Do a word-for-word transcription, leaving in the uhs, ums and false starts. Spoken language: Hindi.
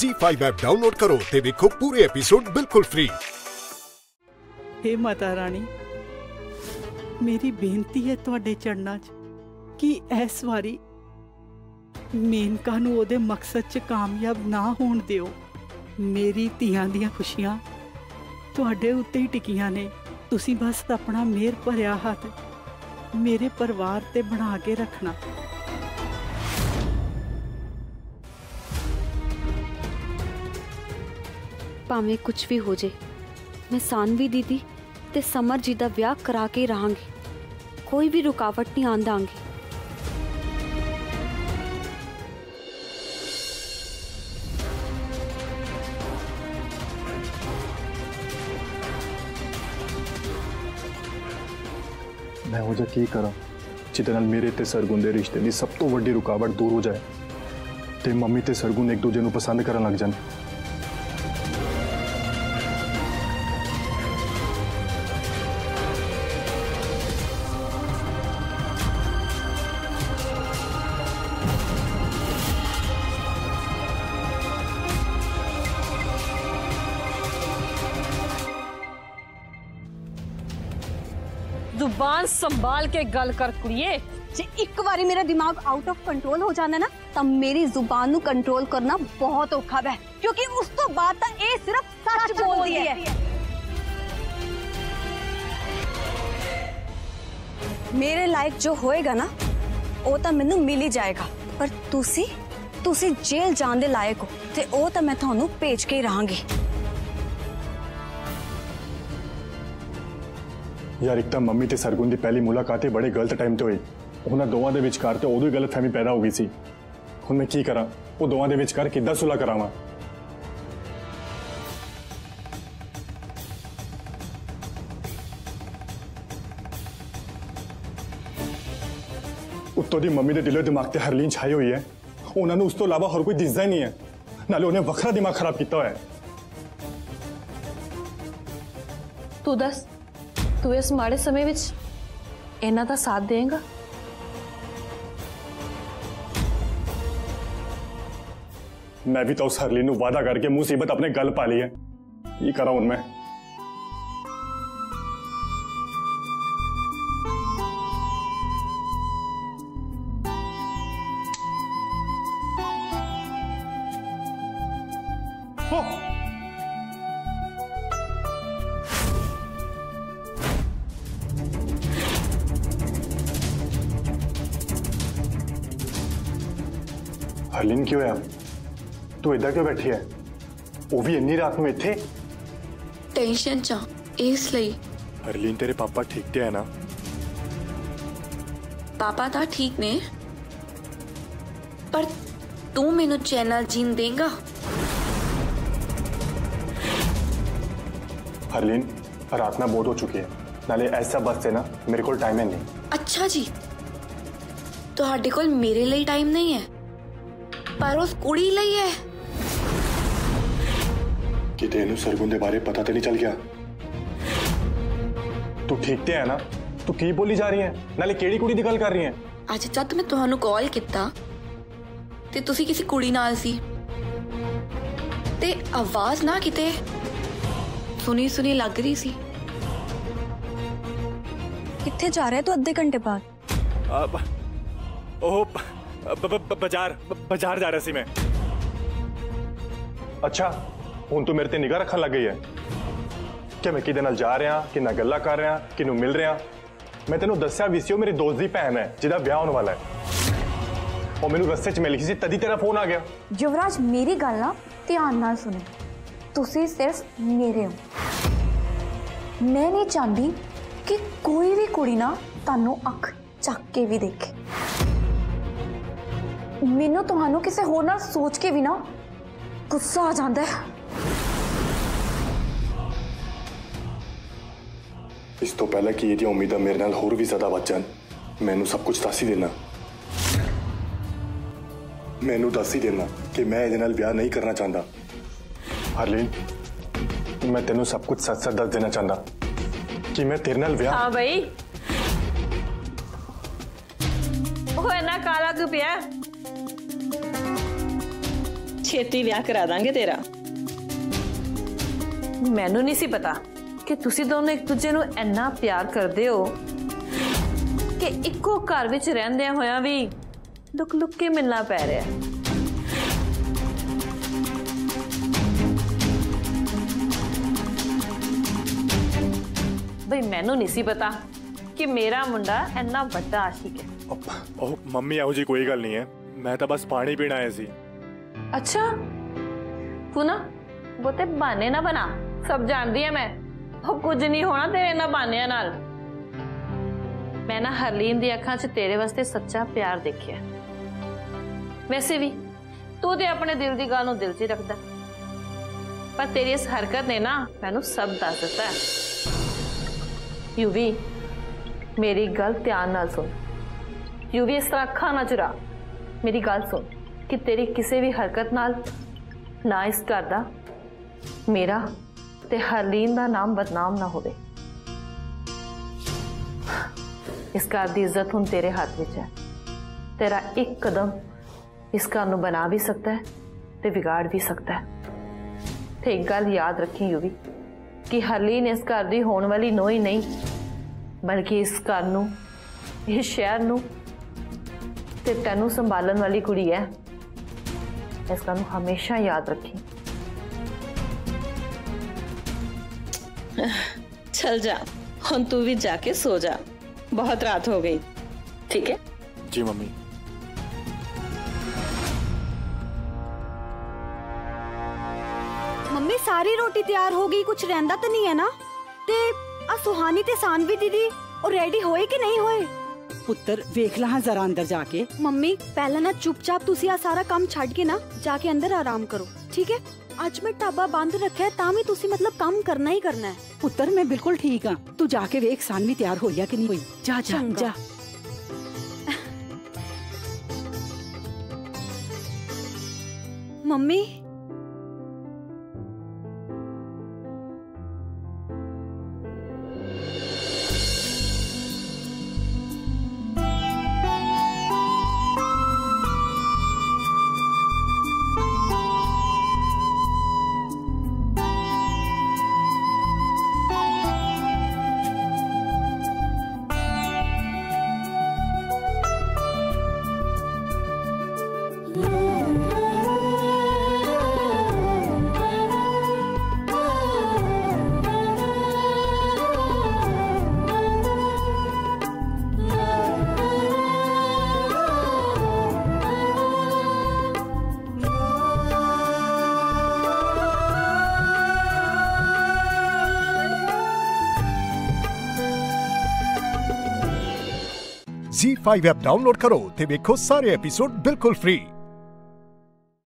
झी फाइव ऐप डाउनलोड करो ते देखो पूरे एपिसोड बिल्कुल फ्री। हे माता रानी, मेरी बेनती है तुहाडे चरणा च कि इस वारी मेनका नूं ओदे मकसद च कामयाब ना होण दिओ। मेरी धियां दियां खुशियां तुहाडे उत्ते ही टिकियां ने। तुसीं बस अपना मेहर भरिया हथ मेरे परिवार ते बना के रखना। भावें कुछ भी हो जे, मैं सानवी दीदी ते समर जी दा विआह करा के रहांगी। कोई भी रुकावट नहीं आंदांगी। मैं हो जा की करा जिदे नाल मेरे ते सरगुन दे रिश्ते दी सब तो वड्डी रुकावट दूर हो जाए ते मम्मी ते सरगुन एक दूजे नू पसंद करन लग जाण। जुबान संभाल के गल कर कुड़िए। जे एक बारी मेरा दिमाग आउट ऑफ कंट्रोल हो जाना ना तब मेरी जुबान नू कंट्रोल करना बहुत औखा है, क्योंकि उस तो बाद ता ए सिर्फ सच बोलदी है। मेरे लायक जो होएगा ना ओ ता मैनू मिली जाएगा, पर तुसी तुसी जेल जाण दे लायक हो ते ओ ता मैं थानू भेज के ही रहांगी। यार एक मम्मी ते सरगुन की पहली मुलाकात बड़े गलत टाइम ते हुई। उन्होंने दोवां दे विचकार ते उदों ही गलतफहमी पैदा हो गई सी। हुण मैं की करा? वो दोवां दे विचकार किद्दां सुलह करावां? उत्तों दी मम्मी दे दिलो दिमाग ते हरलीन छाई हुई है। उन्होंने उस तो इलावा होर कोई दिसदा ही नहीं है। नाले उन्हें वखरा दिमाग खराब किया होया है। तू दस, तू इस माड़े समय विच इन्हां दा साथ देगा? मैं भी तो उस हरलीन नूं वादा करके मुसीबत अपने गल पा ली है। ये करा हुण मैं? हरलीन क्यों है? तू इधर क्यों बैठी है? वो भी इन्नी रात में इतने टेंशन चा इसलिए। हरलीन तेरे पापा ठीक ते है ना? पापा ता ठीक ने, पर तू मेनू चैनल जीन देगा? हरलीन रात ना बहुत हो चुकी है, नाले ऐसा बस से ना मेरे को टाइम है नहीं। अच्छा जी, तो हाडे कोल मेरे लिए टाइम नहीं है पर उस कुड़ी लई है। कि तेनू सरगुन दे बारे पता तो नहीं चल गया? तू ठीक ते है ना? तू की बोली जा रही है? नाले केड़ी कुड़ी दी गल कर रही है? अज जद मैं तुहानू कॉल किया ते तुसी किसी कुड़ी नाल सी ते आवाज ना किते सुनी सुनी लग रही सी। किथे जा रहा है तू अद्धे घंटे बाद? बाजार बाजार जा रहा सी मैं। अच्छा, हुण तू मेरे ते निगाह रखन लग गई है? क्या मैं किदे नाल जा रहा कि ना गल्ला कर रहा किनू मिल रहा? मैं तेनू दस्या भी सी मेरी दोस्त दी भैन है जिहदा ब्याह होने वाला है और मैनू रस्ते च मिली सी तदी तेरा फोन आ गया। युवराज मेरी गल ना ध्यान नाल सुनो, तुसी सिर्फ मेरे हो। मैं नहीं चाहती कि कोई भी कुड़ी ना तुहानू अख चक के भी देखे। मैनू तुहानू किसी होर नाल सोच के भी ना गुस्सा आ जाता है। इस तो पहले कि ये उम्मीद मेरे नाल होर भी ज्यादा बच जान, मैनू सब कुछ दस ही देना। मैनू दस ही देना कि मैं इहदे नाल ब्याह नहीं करना चाहता। हरलीन, मैं तेनू सब कुछ सच सच दस देना चाहता कि मैं तेरे नाल ब्याह। हाँ भाई, ओह इन्ना काला क्यों पिया? ਛੇਤੀ ਵਿਆਹ ਕਰਾ ਦਾਂਗੇ ਤੇਰਾ। ਮੈਨੂੰ ਨਹੀਂ ਸੀ ਪਤਾ ਕਿ ਤੁਸੀਂ ਦੋਨੋਂ ਇੱਕ ਦੂਜੇ ਨੂੰ ਇੰਨਾ ਪਿਆਰ ਕਰਦੇ ਹੋ ਕਿ ਇੱਕੋ ਘਰ ਵਿੱਚ ਰਹਿੰਦਿਆਂ ਹੋਇਆਂ ਵੀ ਲੁਕ ਲੁਕ ਕੇ ਮਿਲਣਾ ਪੈ ਰਿਹਾ। ਬਈ ਮੈਨੂੰ ਨਹੀਂ ਸੀ ਪਤਾ कि मेरा मुंडा इतना बड़ा आशिक है। ओ, ओ, मम्मी आओ जी, कोई गल नहीं है, मैं तो बस पानी पीना आया सी। अच्छा पूना, वो ते बहाने ना बना, सब जानती है मैं। ओ, कुछ नहीं होना तेरे इन्हां बहानियां नाल। मैं ना हरलीन दी अखां च तेरे वास्ते सच्चा प्यार देखिया। वैसे भी तू ते अपने दिल दी गल नूं दिल च रखदा, पर तेरी इस हरकत ने ना मैनूं सब दस दिता है। यूवी मेरी गल ध्यान नाल सुन, यूवी इस तरह खाना चुरा। मेरी गल सुन कि तेरी किसी भी हरकत नाल ना इस घर का, मेरा ते हरलीन का नाम बदनाम ना होवे। इस घर की इज्जत हुण तेरे हाथ में है। तेरा एक कदम इस घर नूं बना भी सकता है ते बिगाड़ भी सकता है। तो एक गल याद रखी यूवी कि हरलीन इस घर की होने वाली नो ही नहीं, बल्कि इस घर नूं, इस शहर नूं ते तैनूं संभालन वाली कुड़ी है। इस गल नूं हमेशा याद रखी। चल जा हुण, तू भी जाके सो जा, बहुत रात हो गई। ठीक है जी मम्मी। मम्मी सारी रोटी तैयार हो गई, कुछ रहंदा तो नहीं है ना? ते आ सुहानी ते सानवी दीदी और रेडी होए कि नहीं होए? पुत्र वेख ला जरा अंदर जाके। मम्मी पहला ना चुपचाप तुसी आ सारा काम छड़ के ना जाके अंदर आराम करो, ठीक है? आज मैं ढाबा बंद रखा है तामी तुसी मतलब काम करना ही करना है। पुत्र मैं बिल्कुल ठीक हाँ, तू जाके वेख सानवी तैयार हो या कि नहीं हुई। जा जा जा। मम्मी ज़ी फाइव ऐप डाउनलोड करो ते देखो सारे एपिसोड बिल्कुल फ्री।